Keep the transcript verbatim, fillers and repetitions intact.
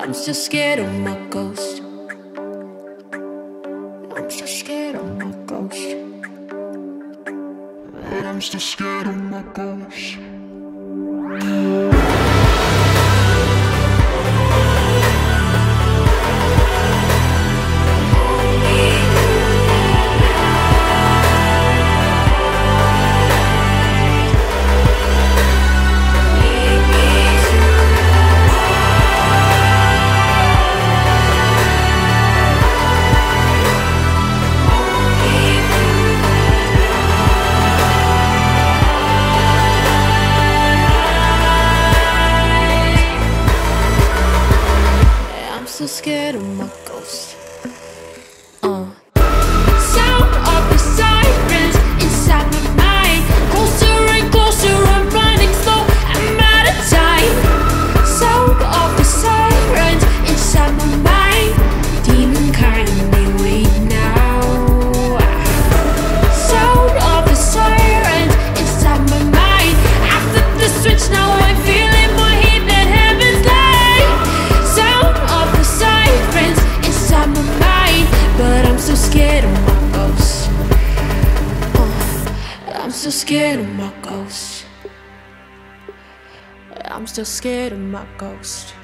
I'm still scared of my ghost. I'm still scared of my ghost. I'm still scared of my ghost. I'm still scared of my ghost. Uh. Sound of the sirens inside my mind. Closer and closer, I'm running slow. I'm out of time. Sound of the sirens inside my mind. Demon kindly wait now. Sound of the sirens inside my mind. I flipped the switch, now I feel I'm still scared of my ghost. I'm still scared of my ghost.